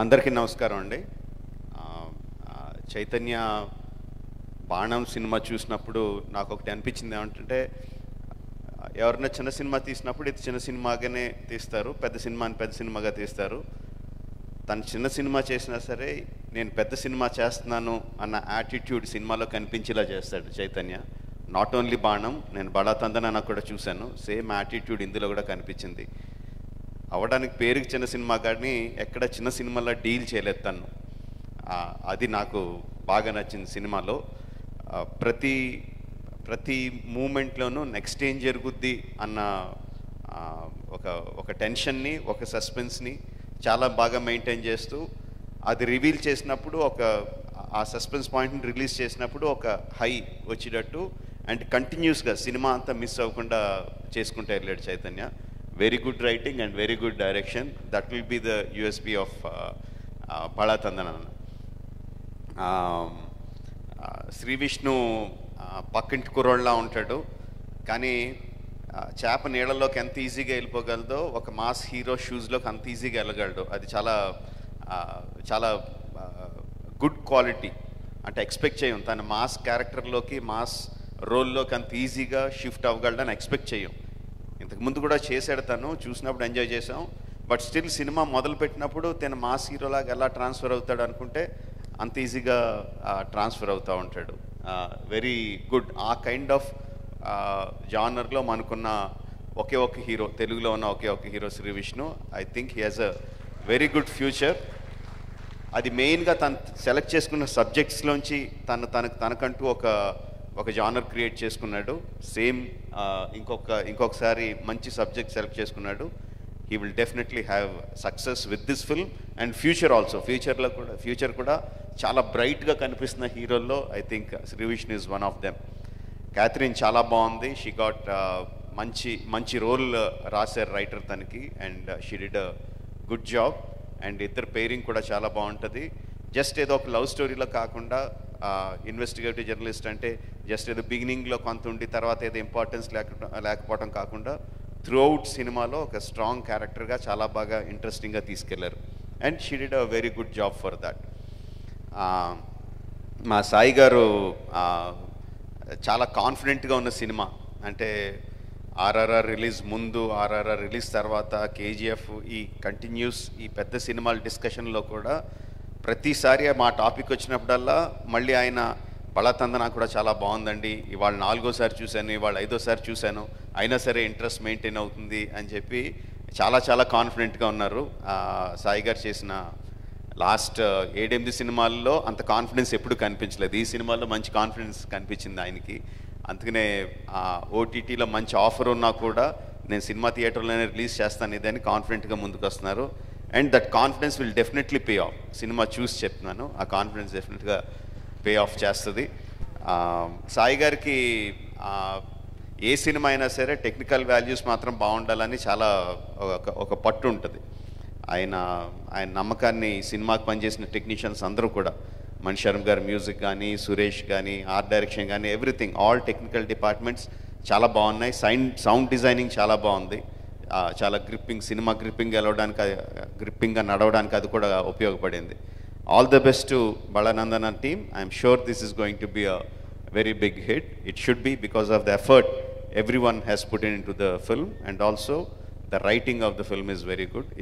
అందరికీ నమస్కారం అండి. చైతన్య బాణం సినిమా చూసినప్పుడు నాకు ఒకటి అనిపించింది ఏమంటే, ఎవరైనా చిన్న సినిమా తీసినప్పుడు ఇది చిన్న సినిమాగానే తీస్తారు, పెద్ద సినిమాని పెద్ద సినిమాగా తీస్తారు. తను చిన్న సినిమా చేసినా సరే నేను పెద్ద సినిమా చేస్తున్నాను అన్న యాటిట్యూడ్ సినిమాలో కనిపించేలా చేస్తాడు చైతన్య. నాట్ ఓన్లీ బాణం, నేను బళా తందనాన కూడా చూశాను, సేమ్ యాటిట్యూడ్ ఇందులో కూడా కనిపించింది. అవడానికి పేరుకి చిన్న సినిమా కానీ ఎక్కడ చిన్న సినిమాలో డీల్ చేయలేదు తను. అది నాకు బాగా నచ్చింది సినిమాలో. ప్రతి ప్రతి మూమెంట్లోనూ నెక్స్ట్ ఏం జరుగుద్ది అన్న ఒక టెన్షన్ని, ఒక సస్పెన్స్ని చాలా బాగా మెయింటైన్ చేస్తూ, అది రివీల్ చేసినప్పుడు ఆ సస్పెన్స్ పాయింట్ని రిలీజ్ చేసినప్పుడు ఒక హై వచ్చేటట్టు అండ్ కంటిన్యూస్గా సినిమా అంతా మిస్ అవ్వకుండా చేసుకుంటూ వెళ్ళాడు Chaitanya. Very good writing and very good direction. That will be the USP of Bhala Thandanana. Sri Vishnu పక్కింటి కుర్రోళ్ళలా ఉంటాడు, కానీ చేప నీళ్ళలోకి ఎంత ఈజీగా వెళ్ళిపోగలదో ఒక మాస్ హీరో షూస్లోకి అంత ఈజీగా వెళ్ళగలడు. అది చాలా చాలా గుడ్ క్వాలిటీ. అంటే ఎక్స్పెక్ట్ చేయం తన మాస్ క్యారెక్టర్లోకి, మాస్ రోల్లోకి అంత ఈజీగా షిఫ్ట్ అవ్వగలడని ఎక్స్పెక్ట్ చేయం. ఇంతకుముందు కూడా చేశాడు తను, చూసినప్పుడు ఎంజాయ్ చేసాం. బట్ స్టిల్ సినిమా మొదలుపెట్టినప్పుడు తను మాస్ హీరోలాగా ఎలా ట్రాన్స్ఫర్ అవుతాడు అనుకుంటే అంత ఈజీగా ట్రాన్స్ఫర్ అవుతూ ఉంటాడు. Very good. ఆ కైండ్ ఆఫ్ జానర్లో మనకున్న ఒకే ఒక హీరో, తెలుగులో ఉన్న ఒకే ఒక hero Shri Vishnu. I think he has a very good future. అది మెయిన్గా తను సెలెక్ట్ చేసుకున్న సబ్జెక్ట్స్లోంచి తనకంటూ ఒక జానర్ క్రియేట్ చేసుకున్నాడు. సేమ్ ఇంకొకసారి మంచి సబ్జెక్ట్ సెలెక్ట్ చేసుకున్నాడు. He will definitely have success with this film and future also. ఫ్యూచర్ కూడా చాలా బ్రైట్గా కనిపిస్తున్న హీరోల్లో I think Shri Vishnu is one of them. Catherine చాలా బాగుంది. షీ గాట్ మంచి రోల్ రాశారు రైటర్ తనకి, and she did a good job. And ఇద్దరు పేరింగ్ కూడా చాలా బాగుంటుంది. జస్ట్ ఏదో ఒక లవ్ స్టోరీలో కాకుండా ఇన్వెస్టిగేటివ్ జర్నలిస్ట్ అంటే జస్ట్ ఏదో బిగినింగ్లో కొంత ఉండి తర్వాత ఏదో ఇంపార్టెన్స్ లేకపోవడం కాకుండా త్రూఅవుట్ సినిమాలో ఒక స్ట్రాంగ్ క్యారెక్టర్గా చాలా బాగా ఇంట్రెస్టింగ్గా తీసుకెళ్లారు. And she did a very good job for that. మా సాయి గారు చాలా కాన్ఫిడెంట్గా ఉన్న సినిమా, అంటే ఆర్ఆర్ఆర్ రిలీజ్ ముందు, ఆర్ఆర్ఆర్ రిలీజ్ తర్వాత, కేజీఎఫ్, ఈ కంటిన్యూస్ ఈ పెద్ద సినిమాల డిస్కషన్లో కూడా ప్రతిసారి మా టాపిక్ వచ్చినప్పుడల్లా మళ్ళీ ఆయన బళా తందనా కూడా చాలా బాగుందండి, ఇవాళ 4వ సారి చూశాను, ఇవాళ 5వ సారి చూశాను, అయినా సరే ఇంట్రెస్ట్ మెయింటైన్ అవుతుంది అని చెప్పి చాలా కాన్ఫిడెంట్గా ఉన్నారు. సాయి గారు చేసిన లాస్ట్ 7-8 సినిమాల్లో అంత కాన్ఫిడెన్స్ ఎప్పుడు కనిపించలేదు. ఈ సినిమాల్లో మంచి కాన్ఫిడెన్స్ కనిపించింది ఆయనకి. అందుకనే ఓటీటీలో మంచి ఆఫర్ ఉన్నా కూడా నేను సినిమా థియేటర్లోనే రిలీజ్ చేస్తాను ఇదని కాన్ఫిడెంట్గా ముందుకు వస్తున్నారు. And that confidence will definitely pay off. సినిమా చూసి చెప్తున్నాను, ఆ కాన్ఫిడెన్స్ డెఫినెట్గా పే ఆఫ్ చేస్తుంది. సాయి గారికి ఏ సినిమా అయినా సరే టెక్నికల్ వాల్యూస్ మాత్రం బాగుండాలని చాలా ఒక పట్టు ఉంటుంది. ఆయన నమ్మకాన్ని సినిమాకి పనిచేసిన టెక్నీషియన్స్ అందరూ కూడా, మణిశర్మ గారు మ్యూజిక్ కానీ, సురేష్ కానీ, ఆర్ట్ డైరెక్షన్ కానీ, ఎవ్రీథింగ్ ఆల్ టెక్నికల్ డిపార్ట్మెంట్స్ చాలా బాగున్నాయి. సౌండ్ డిజైనింగ్ చాలా బాగుంది. చాలా గ్రిప్పింగ్ సినిమా, గ్రిప్పింగ్గా నడవడానికి అది కూడా ఉపయోగపడింది. All the best to Bhala Thandhanana team. I'm sure this is going to be a very big hit. It should be because of the effort every one has put in to the film, and also the writing of the film is very good.